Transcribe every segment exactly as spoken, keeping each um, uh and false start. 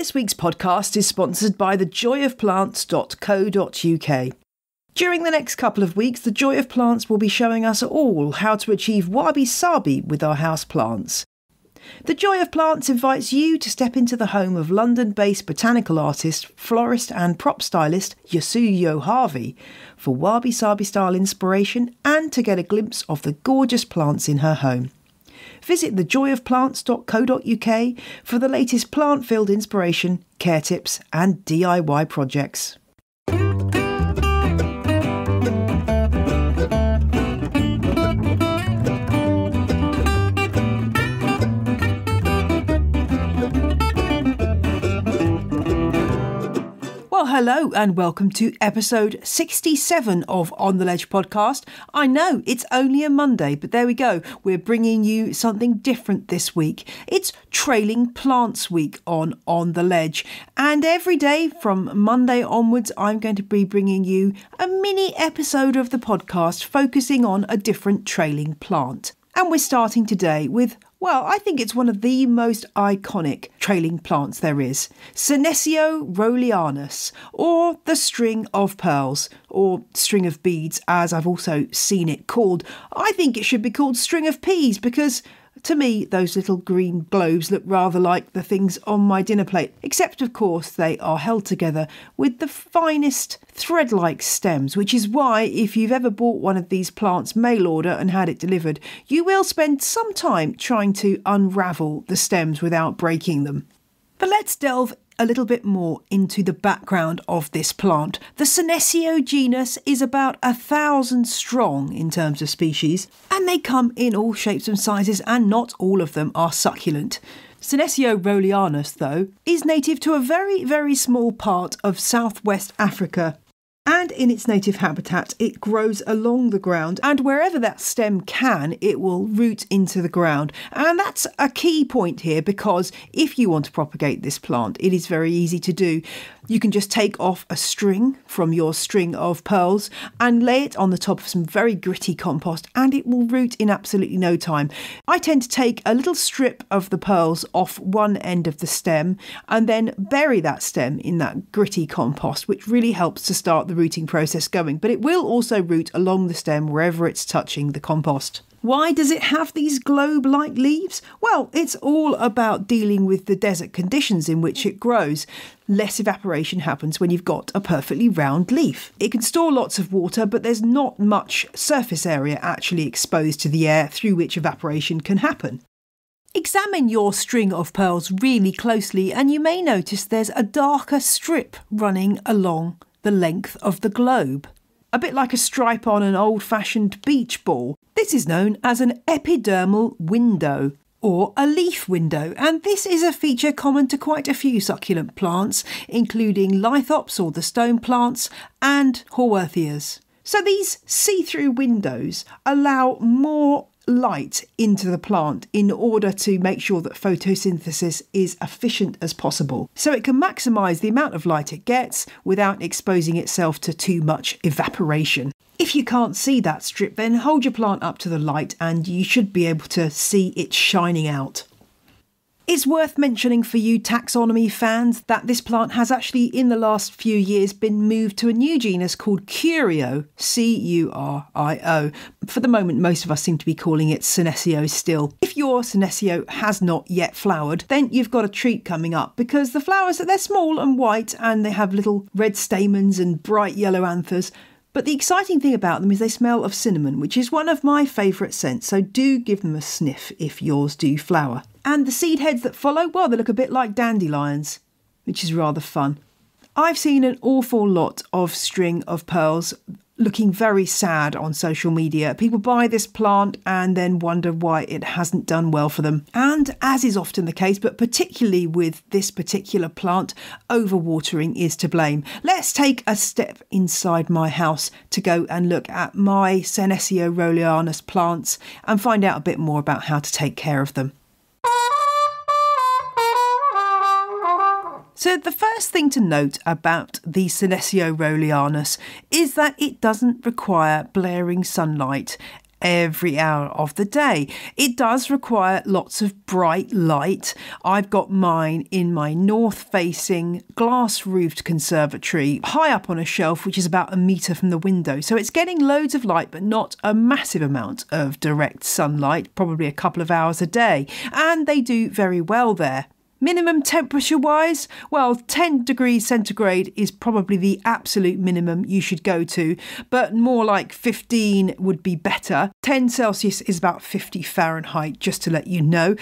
This week's podcast is sponsored by the joy of plants dot co dot U K. During the next couple of weeks, The Joy of Plants will be showing us all how to achieve wabi-sabi with our house plants. The Joy of Plants invites you to step into the home of London-based botanical artist, florist and prop stylist Yasuyo Harvey for wabi-sabi style inspiration and to get a glimpse of the gorgeous plants in her home. Visit the joy of plants dot co dot U K for the latest plant-filled inspiration, care tips and D I Y projects. Hello and welcome to episode sixty-seven of On The Ledge podcast. I know it's only a Monday, but there we go. We're bringing you something different this week. It's Trailing Plants Week on On The Ledge. And every day from Monday onwards, I'm going to be bringing you a mini episode of the podcast focusing on a different trailing plant. And we're starting today with, well, I think it's one of the most iconic trailing plants there is, Senecio rowleyanus, or the string of pearls, or string of beads, as I've also seen it called. I think it should be called string of peas because, to me, those little green globes look rather like the things on my dinner plate, except, of course, they are held together with the finest thread-like stems, which is why if you've ever bought one of these plants mail order and had it delivered, you will spend some time trying to unravel the stems without breaking them. But let's delve a little bit more into the background of this plant. The Senecio genus is about a thousand strong in terms of species, and they come in all shapes and sizes, and not all of them are succulent. Senecio rowleyanus, though, is native to a very, very small part of southwest Africa, and in its native habitat it grows along the ground, and wherever that stem can, it will root into the ground. And that's a key point here, because if you want to propagate this plant, it is very easy to do. You can just take off a string from your string of pearls and lay it on the top of some very gritty compost, and it will root in absolutely no time. I tend to take a little strip of the pearls off one end of the stem and then bury that stem in that gritty compost, which really helps to start the rooting process going. But it will also root along the stem wherever it's touching the compost. Why does it have these globe-like leaves? Well, it's all about dealing with the desert conditions in which it grows. Less evaporation happens when you've got a perfectly round leaf. It can store lots of water, but there's not much surface area actually exposed to the air through which evaporation can happen. Examine your string of pearls really closely and you may notice there's a darker strip running along the length of the globe. A bit like a stripe on an old-fashioned beach ball. This is known as an epidermal window, or a leaf window, and this is a feature common to quite a few succulent plants, including lithops, or the stone plants, and Haworthias. So these see-through windows allow more light into the plant in order to make sure that photosynthesis is efficient as possible, so it can maximise the amount of light it gets without exposing itself to too much evaporation. If you can't see that strip, then hold your plant up to the light and you should be able to see it shining out. It's worth mentioning for you taxonomy fans that this plant has actually in the last few years been moved to a new genus called Curio, C U R I O. For the moment, most of us seem to be calling it Senecio still. If your Senecio has not yet flowered, then you've got a treat coming up, because the flowers, they're small and white and they have little red stamens and bright yellow anthers. But the exciting thing about them is they smell of cinnamon, which is one of my favourite scents, so do give them a sniff if yours do flower. And the seed heads that follow, well, they look a bit like dandelions, which is rather fun. I've seen an awful lot of string of pearls looking very sad on social media. People buy this plant and then wonder why it hasn't done well for them. And as is often the case, but particularly with this particular plant, overwatering is to blame. Let's take a step inside my house to go and look at my Senecio rowleyanus plants and find out a bit more about how to take care of them. So the first thing to note about the Senecio rowleyanus is that it doesn't require blaring sunlight every hour of the day. It does require lots of bright light. I've got mine in my north-facing glass-roofed conservatory high up on a shelf, which is about a metre from the window. So it's getting loads of light, but not a massive amount of direct sunlight, probably a couple of hours a day. And they do very well there. Minimum temperature-wise, well, ten degrees centigrade is probably the absolute minimum you should go to, but more like fifteen would be better. ten Celsius is about fifty Fahrenheit, just to let you know.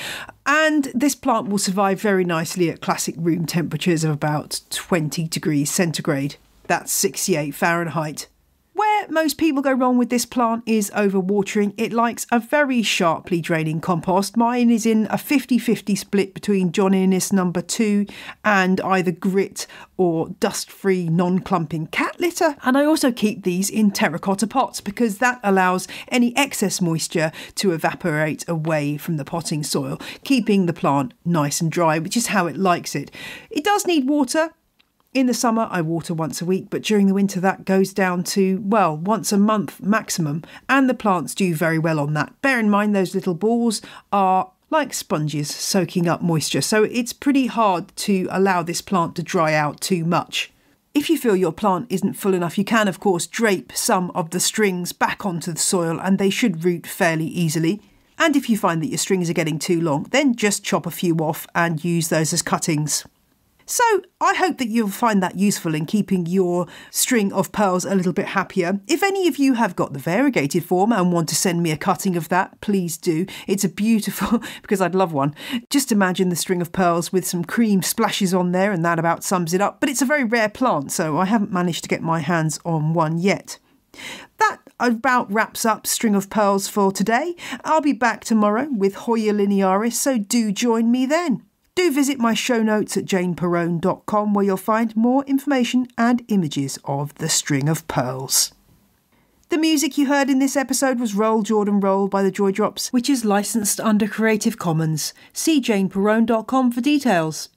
And this plant will survive very nicely at classic room temperatures of about twenty degrees centigrade. That's sixty-eight Fahrenheit. Where most people go wrong with this plant is overwatering. It likes a very sharply draining compost. Mine is in a fifty fifty split between John Innes number two and either grit or dust-free non-clumping cat litter. And I also keep these in terracotta pots because that allows any excess moisture to evaporate away from the potting soil, keeping the plant nice and dry, which is how it likes it. It does need water. In the summer, I water once a week, but during the winter that goes down to, well, once a month maximum, and the plants do very well on that. Bear in mind those little balls are like sponges soaking up moisture, so it's pretty hard to allow this plant to dry out too much. If you feel your plant isn't full enough, you can of course drape some of the strings back onto the soil and they should root fairly easily. And if you find that your strings are getting too long, then just chop a few off and use those as cuttings. So I hope that you'll find that useful in keeping your string of pearls a little bit happier. If any of you have got the variegated form and want to send me a cutting of that, please do. It's a beautiful, because I'd love one. Just imagine the string of pearls with some cream splashes on there, and that about sums it up. But it's a very rare plant, so I haven't managed to get my hands on one yet. That about wraps up String of Pearls for today. I'll be back tomorrow with Hoya linearis, so do join me then. Do visit my show notes at jane perrone dot com where you'll find more information and images of the string of pearls. The music you heard in this episode was Roll Jordan Roll by the Joy Drops, which is licensed under Creative Commons. See jane perrone dot com for details.